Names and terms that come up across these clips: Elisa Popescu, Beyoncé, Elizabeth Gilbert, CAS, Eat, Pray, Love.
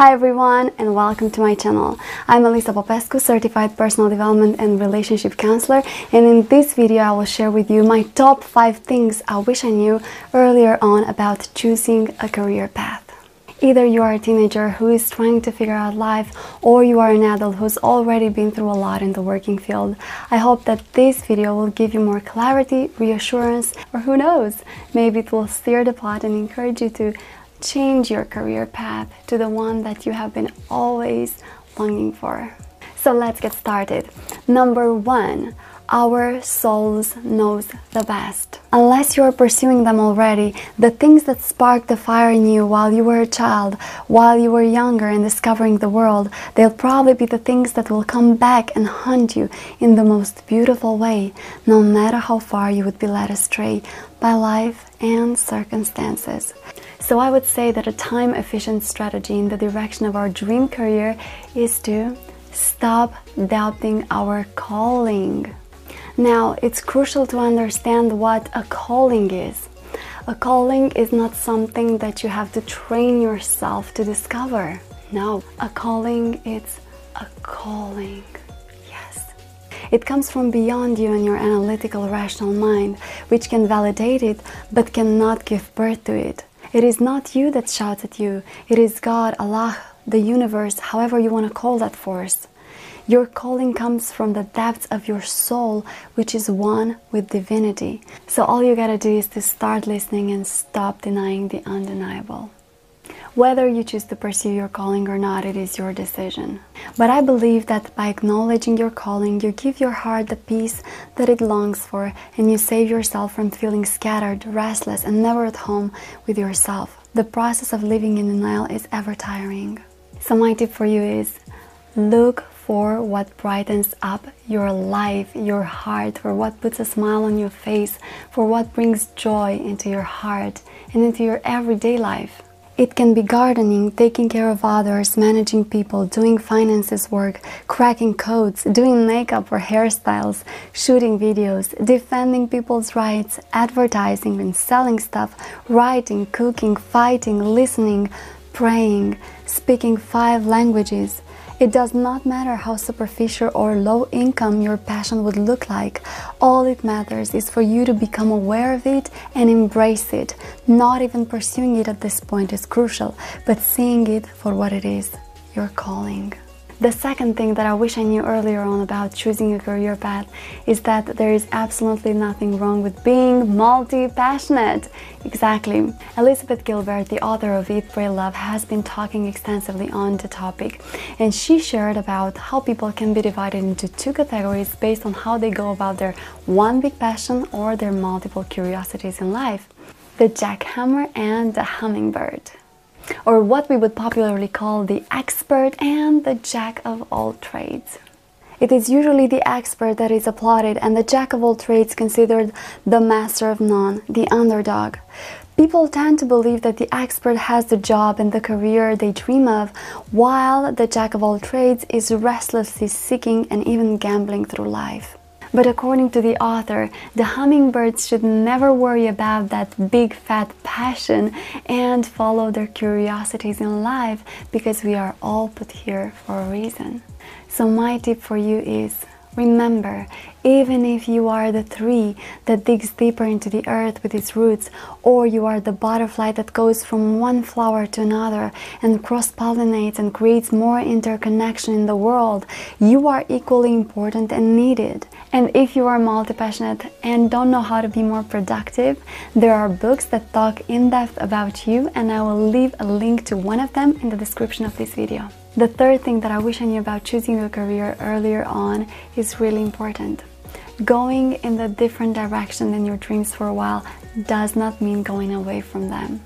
Hi everyone and welcome to my channel. I'm Elisa Popescu, Certified Personal Development and Relationship Counselor, and in this video I will share with you my top 5 things I wish I knew earlier on about choosing a career path. Either you are a teenager who is trying to figure out life, or you are an adult who's already been through a lot in the working field. I hope that this video will give you more clarity, reassurance, or who knows, maybe it will steer the pot and encourage you to change your career path to the one that you have been always longing for. So let's get started. Number 1. Our souls knows the best. Unless you are pursuing them already, the things that sparked the fire in you while you were a child, while you were younger and discovering the world, they'll probably be the things that will come back and haunt you in the most beautiful way, no matter how far you would be led astray by life and circumstances. So I would say that a time-efficient strategy in the direction of our dream career is to stop doubting our calling. Now, it's crucial to understand what a calling is. A calling is not something that you have to train yourself to discover. No, a calling is a calling. Yes. It comes from beyond you and your analytical, rational mind, which can validate it, but cannot give birth to it. It is not you that shouts at you. It is God, Allah, the universe, however you want to call that force. Your calling comes from the depths of your soul, which is one with divinity. So all you gotta do is to start listening and stop denying the undeniable. Whether you choose to pursue your calling or not, it is your decision. But I believe that by acknowledging your calling, you give your heart the peace that it longs for, and you save yourself from feeling scattered, restless, and never at home with yourself. The process of living in denial is ever tiring. So my tip for you is, look for what brightens up your life, your heart, for what puts a smile on your face, for what brings joy into your heart and into your everyday life. It can be gardening, taking care of others, managing people, doing finances work, cracking codes, doing makeup or hairstyles, shooting videos, defending people's rights, advertising and selling stuff, writing, cooking, fighting, listening, praying, speaking 5 languages. It does not matter how superficial or low income your passion would look like. All it matters is for you to become aware of it and embrace it. Not even pursuing it at this point is crucial, but seeing it for what it is, your calling. The second thing that I wish I knew earlier on about choosing a career path is that there is absolutely nothing wrong with being multi-passionate. Exactly. Elizabeth Gilbert, the author of Eat, Pray, Love, has been talking extensively on the topic, and she shared about how people can be divided into 2 categories based on how they go about their one big passion or their multiple curiosities in life. The jackhammer and the hummingbird, or what we would popularly call the expert and the jack of all trades. It is usually the expert that is applauded and the jack of all trades considered the master of none, the underdog. People tend to believe that the expert has the job and the career they dream of, while the jack of all trades is restlessly seeking and even gambling through life. But according to the author, the hummingbirds should never worry about that big fat passion and follow their curiosities in life, because we are all put here for a reason. So my tip for you is, remember, even if you are the tree that digs deeper into the earth with its roots, or you are the butterfly that goes from one flower to another and cross-pollinates and creates more interconnection in the world, you are equally important and needed. And if you are multi-passionate and don't know how to be more productive, there are books that talk in depth about you, and I will leave a link to one of them in the description of this video. The third thing that I wish I knew about choosing a career earlier on is really important. Going in a different direction than your dreams for a while does not mean going away from them.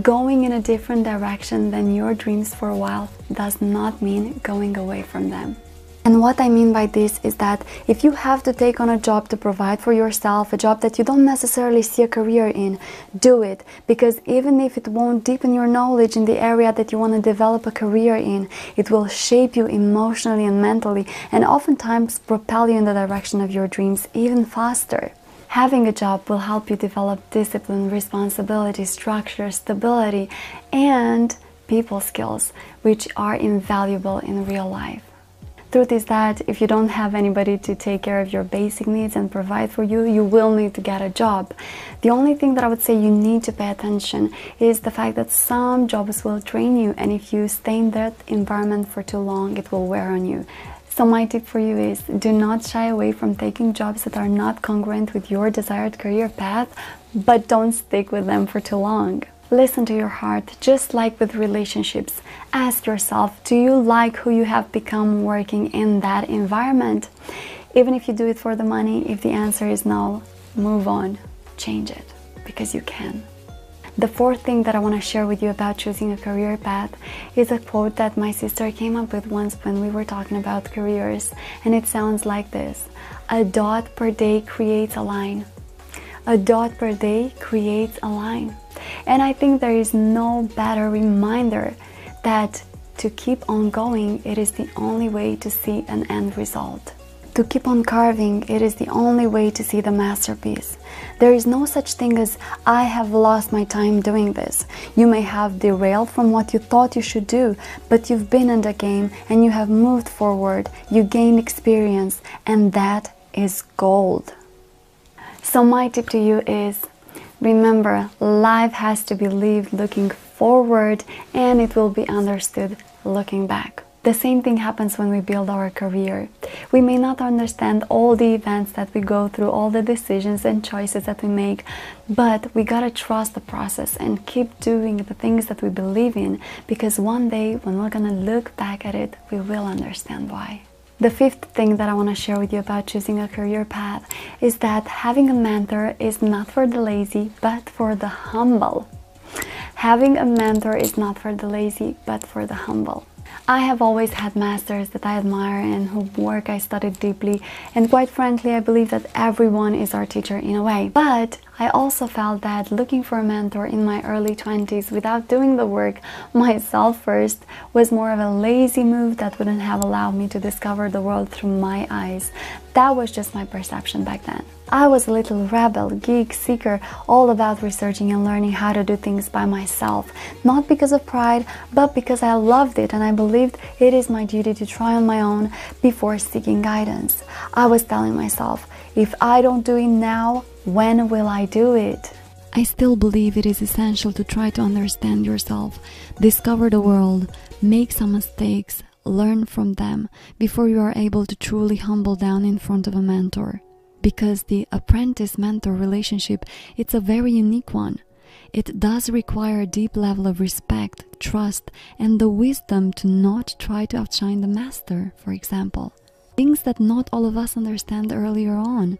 Going in a different direction than your dreams for a while does not mean going away from them. And what I mean by this is that if you have to take on a job to provide for yourself, a job that you don't necessarily see a career in, do it. Because even if it won't deepen your knowledge in the area that you want to develop a career in, it will shape you emotionally and mentally, and oftentimes propel you in the direction of your dreams even faster. Having a job will help you develop discipline, responsibility, structure, stability, and people skills, which are invaluable in real life. Truth is that if you don't have anybody to take care of your basic needs and provide for you, you will need to get a job. The only thing that I would say you need to pay attention is the fact that some jobs will train you, and if you stay in that environment for too long, it will wear on you. So my tip for you is, do not shy away from taking jobs that are not congruent with your desired career path, but don't stick with them for too long. Listen to your heart, just like with relationships. Ask yourself, do you like who you have become working in that environment? Even if you do it for the money, if the answer is no, move on, change it, because you can. The fourth thing that I want to share with you about choosing a career path is a quote that my sister came up with once when we were talking about careers, and it sounds like this: a dot per day creates a line. A dot per day creates a line. And I think there is no better reminder that to keep on going, it is the only way to see an end result. To keep on carving, it is the only way to see the masterpiece. There is no such thing as, I have lost my time doing this. You may have derailed from what you thought you should do, but you've been in the game and you have moved forward, you gained experience, and that is gold. So my tip to you is, remember, life has to be lived looking forward, and it will be understood looking back. The same thing happens when we build our career. We may not understand all the events that we go through, all the decisions and choices that we make, but we gotta trust the process and keep doing the things that we believe in, because one day when we're gonna look back at it, we will understand why. The fifth thing that I want to share with you about choosing a career path is that having a mentor is not for the lazy, but for the humble. Having a mentor is not for the lazy, but for the humble. I have always had masters that I admire and whose work I studied deeply, and quite frankly, I believe that everyone is our teacher in a way. But I also felt that looking for a mentor in my early 20s without doing the work myself first was more of a lazy move that wouldn't have allowed me to discover the world through my eyes. That was just my perception back then. I was a little rebel, geek, seeker, all about researching and learning how to do things by myself. Not because of pride, but because I loved it and I believed it is my duty to try on my own before seeking guidance. I was telling myself, if I don't do it now, when will I do it? I still believe it is essential to try to understand yourself, discover the world, make some mistakes, learn from them before you are able to truly humble down in front of a mentor. Because the apprentice-mentor relationship, it's a very unique one. It does require a deep level of respect, trust, and the wisdom to not try to outshine the master, for example. Things that not all of us understand earlier on.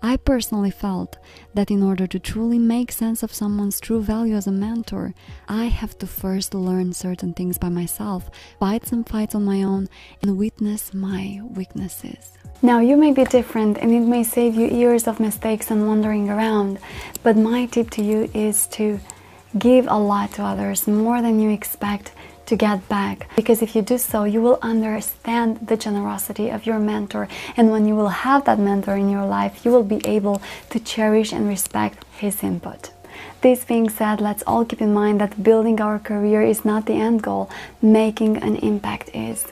I personally felt that in order to truly make sense of someone's true value as a mentor, I have to first learn certain things by myself, fight some fights on my own, and witness my weaknesses. Now, you may be different and it may save you years of mistakes and wandering around, but my tip to you is to give a lot to others, more than you expect to get back, because if you do so, you will understand the generosity of your mentor, and when you will have that mentor in your life, you will be able to cherish and respect his input. This being said, let's all keep in mind that building our career is not the end goal. Making an impact is.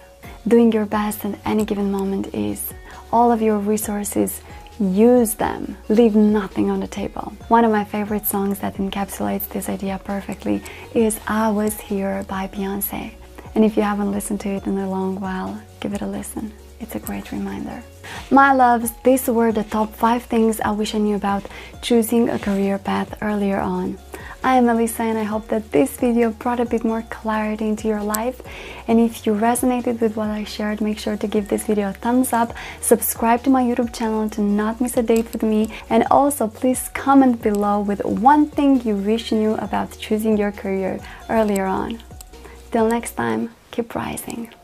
Doing your best at any given moment is. All of your resources, use them. Leave nothing on the table. One of my favorite songs that encapsulates this idea perfectly is I Was Here by Beyoncé. And if you haven't listened to it in a long while, give it a listen. It's a great reminder. My loves, these were the top 5 things I wish I knew about choosing a career path earlier on. I am Elisa, and I hope that this video brought a bit more clarity into your life. And if you resonated with what I shared, make sure to give this video a thumbs up, subscribe to my YouTube channel to not miss a date with me, and also please comment below with one thing you wish you knew about choosing your career earlier on. Till next time, keep rising.